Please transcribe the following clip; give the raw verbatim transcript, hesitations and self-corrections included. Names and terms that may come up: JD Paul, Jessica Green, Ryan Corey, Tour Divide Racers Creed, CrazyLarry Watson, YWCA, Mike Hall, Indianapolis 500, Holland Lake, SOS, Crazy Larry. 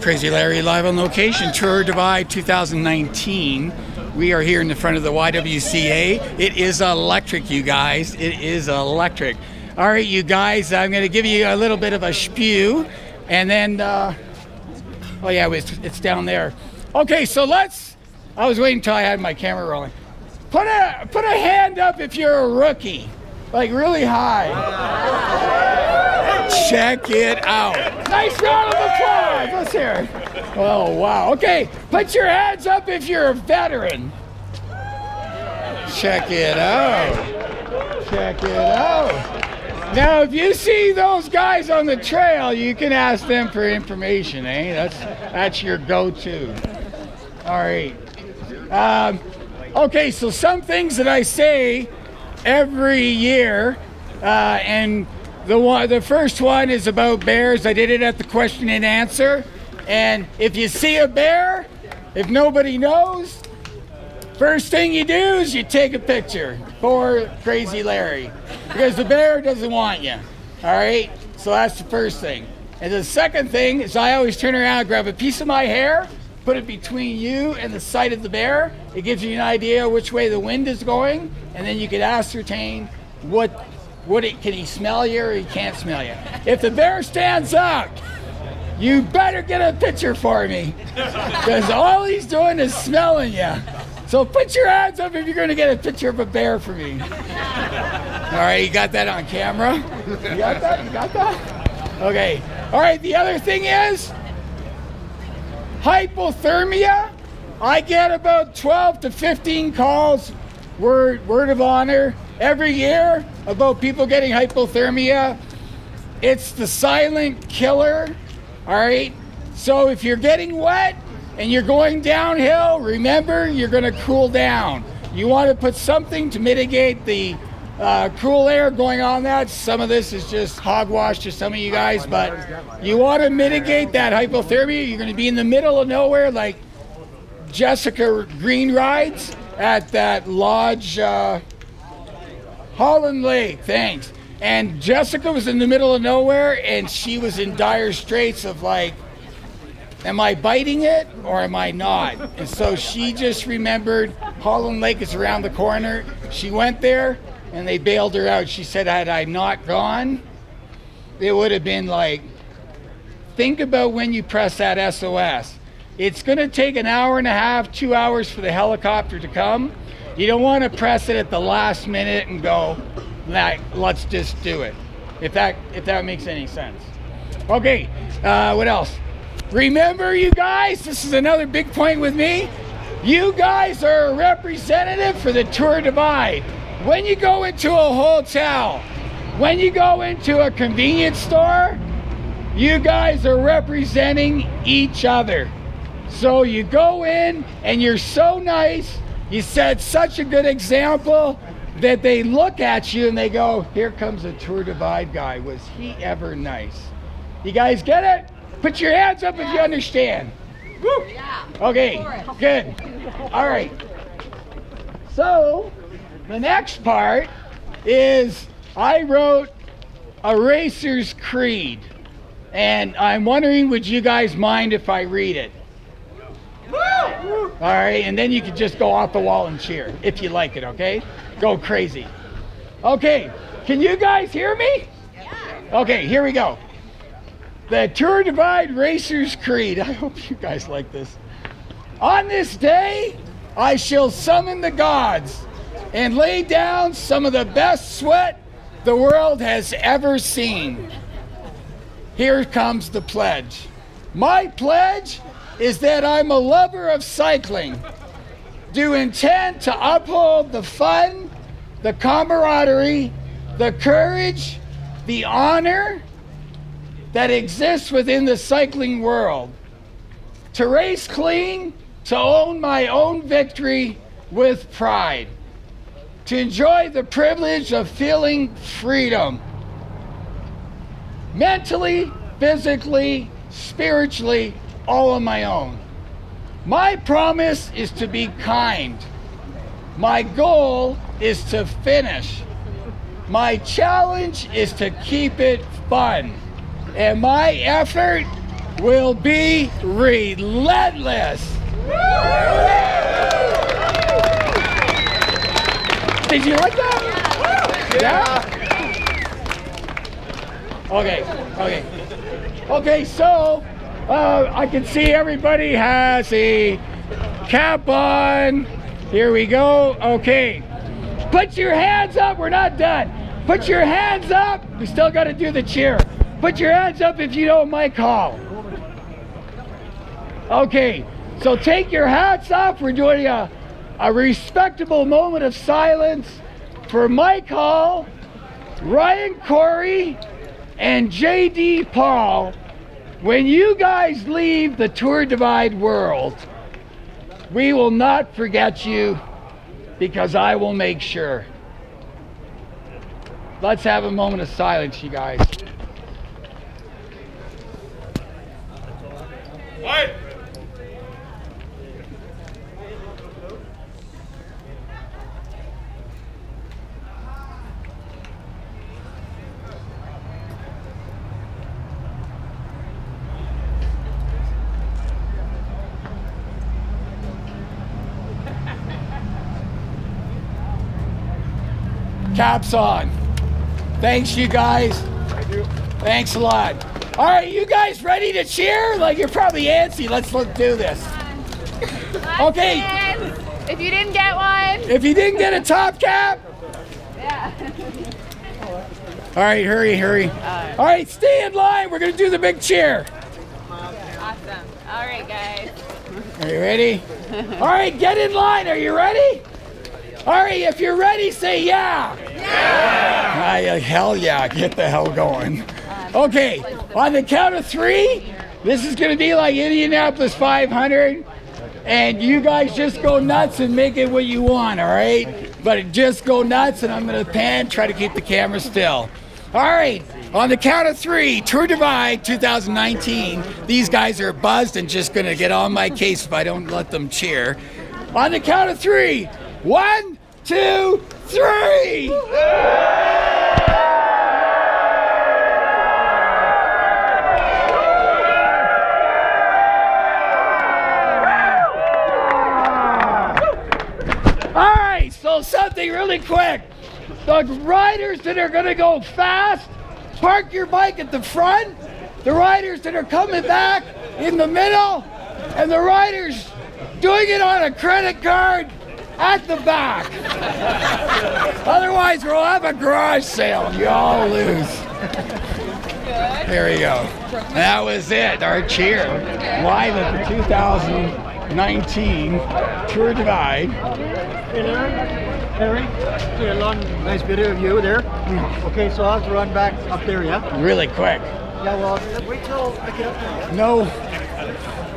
Crazy Larry live on location, Tour Divide two thousand nineteen. We are here in the front of the Y W C A. It is electric, you guys. It is electric. All right, you guys, I'm going to give you a little bit of a spew, and then, uh, oh yeah, it's, it's down there. Okay, so let's, I was waiting until I had my camera rolling. Put a, put a hand up if you're a rookie, like really high. Check it out. Nice round of applause. Let's hear it. Oh, wow. Okay, put your hands up if you're a veteran. Check it out. Check it out. Now, if you see those guys on the trail, you can ask them for information, eh? That's, that's your go-to. All right. Um, okay, so some things that I say every year, uh, and... The one, the first one is about bears. I did it at the question and answer. And if you see a bear, if nobody knows, first thing you do is you take a picture for Crazy Larry, because the bear doesn't want you. All right, so that's the first thing. And the second thing is I always turn around and grab a piece of my hair, put it between you and the sight of the bear. It gives you an idea which way the wind is going, and then you can ascertain what Would it, can he smell you or he can't smell you? If the bear stands up, you better get a picture for me, because all he's doing is smelling you. So put your hands up if you're going to get a picture of a bear for me. All right, you got that on camera? You got that? You got that? Okay. All right, the other thing is hypothermia. I get about twelve to fifteen calls, word, word of honor, every year about people getting hypothermia. It's the silent killer, all right? So if you're getting wet and you're going downhill, remember you're gonna cool down. You wanna put something to mitigate the uh, cool air going on that. Some of this is just hogwash to some of you guys, but you wanna mitigate that hypothermia. You're gonna be in the middle of nowhere like Jessica Green rides at that lodge, uh, Holland Lake, thanks. And Jessica was in the middle of nowhere, and she was in dire straits of like, am I biting it or am I not? And so she just remembered Holland Lake is around the corner. She went there and they bailed her out. She said, had I not gone, it would have been like, think about when you press that S O S. It's gonna take an hour and a half, two hours for the helicopter to come. You don't want to press it at the last minute and go, like, let's just do it. If that if that makes any sense. Okay, uh, what else? Remember, you guys, this is another big point with me. You guys are a representative for the Tour Divide. When you go into a hotel, when you go into a convenience store, you guys are representing each other. So you go in and you're so nice. You set such a good example that they look at you and they go, here comes a Tour Divide guy. Was he ever nice? You guys get it? Put your hands up if you understand. Woo. Yeah. Okay, good. All right. So the next part is I wrote a Racers Creed. And I'm wondering, would you guys mind if I read it? All right, and then you can just go off the wall and cheer if you like it, okay? Go crazy. Okay, can you guys hear me? Yeah. Okay, here we go. The Tour Divide Racers Creed. I hope you guys like this. On this day, I shall summon the gods and lay down some of the best sweat the world has ever seen. Here comes the pledge. My pledge is that I'm a lover of cycling, do intend to uphold the fun, the camaraderie, the courage, the honor that exists within the cycling world, to race clean, to own my own victory with pride, to enjoy the privilege of feeling freedom, mentally, physically, spiritually, all on my own. My promise is to be kind. My goal is to finish. My challenge is to keep it fun. And my effort will be relentless. Did you like that? Yeah? Okay, okay. Okay, so uh, I can see everybody has a cap on. Here we go. Okay. Put your hands up. We're not done. Put your hands up. We still got to do the cheer. Put your hands up if you know Mike Hall. Okay. So take your hats off. We're doing a a respectable moment of silence for Mike Hall, Ryan Corey, and J D Paul. When you guys leave the Tour Divide world, we will not forget you, because I will make sure. Let's have a moment of silence, you guys. What? Caps on. Thanks, you guys. Thank you. Thanks a lot. All right, you guys ready to cheer? Like, you're probably antsy. Let's look, do this. Okay. If you didn't get one. If you didn't get a top cap. Yeah. All right, hurry, hurry. All right, stay in line. We're going to do the big cheer. Awesome. All right, guys. Are you ready? All right, get in line. Are you ready? Ari, if you're ready, say yeah. Yeah. Yeah. Uh, hell yeah, get the hell going. Okay, on the count of three, this is gonna be like Indianapolis five hundred, and you guys just go nuts and make it what you want, all right? But just go nuts, and I'm gonna pan, try to keep the camera still. All right, on the count of three, Tour Divide two thousand nineteen, these guys are buzzed and just gonna get on my case if I don't let them cheer. On the count of three, one, two, three! Alright, so something really quick. The riders that are going to go fast, park your bike at the front. The riders that are coming back, in the middle. And the riders doing it on a credit card, at the back. Otherwise, we'll have a garage sale. Y'all lose. There we go. That was it. Our cheer. Live at the two thousand nineteen Tour Divide. Hey, Larry. Larry, did a long, nice video of you there. Okay, so I'll have to run back up there, yeah? Really quick. Yeah, well, wait till I get up there. No.